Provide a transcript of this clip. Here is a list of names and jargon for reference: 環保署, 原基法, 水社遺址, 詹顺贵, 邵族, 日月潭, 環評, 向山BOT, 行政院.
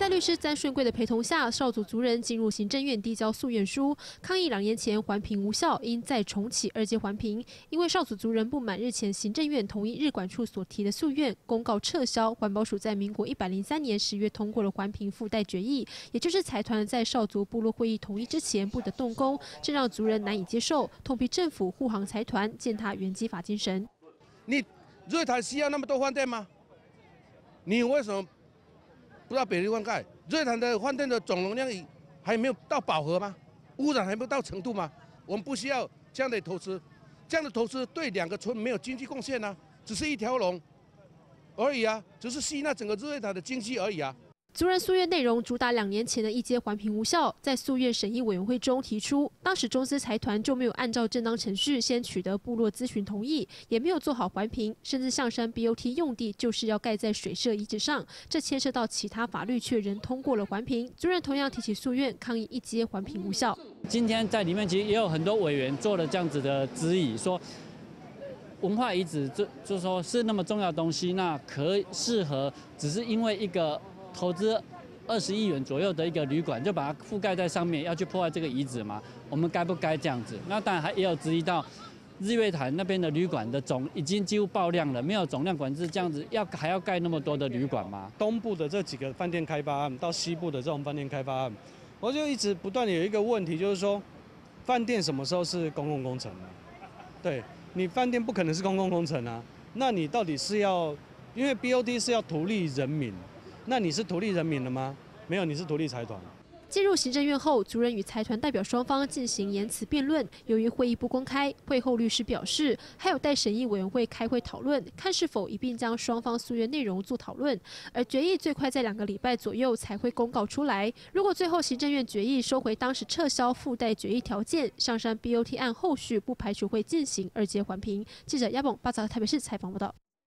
在律师詹顺贵的陪同下，少族族人进入行政院递交诉愿书，抗议2年前环评无效，应再重启2阶环评。因为少族族人不满日前行政院同意日管处所提的诉愿，公告撤销。环保署在民国103年10月通过了环评附带决议，也就是财团在少族部落会议同意之前不得动工，这让族人难以接受，痛批政府护航财团，践踏原基法精神。你瑞台需要那么多饭店吗？你为什么？ 不知道北流灌溉，瑞潭的换电的总容量还没有到饱和吗？污染还没有到程度吗？我们不需要这样的投资，这样的投资对两个村没有经济贡献啊，只是一条龙而已啊，只是吸纳整个瑞潭的经济而已啊。 族人诉愿内容主打2年前的1阶环评无效，在诉愿审议委员会中提出，当时中资财团就没有按照正当程序先取得部落咨询同意，也没有做好环评，甚至象山 BOT 用地就是要盖在水社遗址上，这牵涉到其他法律，却仍通过了环评。族人同样提起诉愿，抗议1阶环评无效。今天在里面其实也有很多委员做了这样子的质疑，说文化遗址就说是那么重要的东西，那可适合，只是因为一个。 投资20亿元左右的一个旅馆，就把它覆盖在上面，要去破坏这个遗址嘛？我们该不该这样子？那当然还也有质疑到日月潭那边的旅馆的总已经几乎爆量了，没有总量管制，这样子还要盖那么多的旅馆吗？东部的这几个饭店开发案到西部的这种饭店开发案，我就一直不断有一个问题，就是说饭店什么时候是公共工程呢？对你饭店不可能是公共工程啊，那你到底是要因为 BOT 是要图利人民。 那你是图利人民的吗？没有，你是图利财团。进入行政院后，族人与财团代表双方进行言辞辩论。由于会议不公开，会后律师表示，还有待审议委员会开会讨论，看是否一并将双方诉愿内容做讨论。而决议最快在2个礼拜左右才会公告出来。如果最后行政院决议收回当时撤销附带决议条件，上山 BOT 案后续不排除会进行2阶环评。记者亚蹦巴扎台北市采访报道。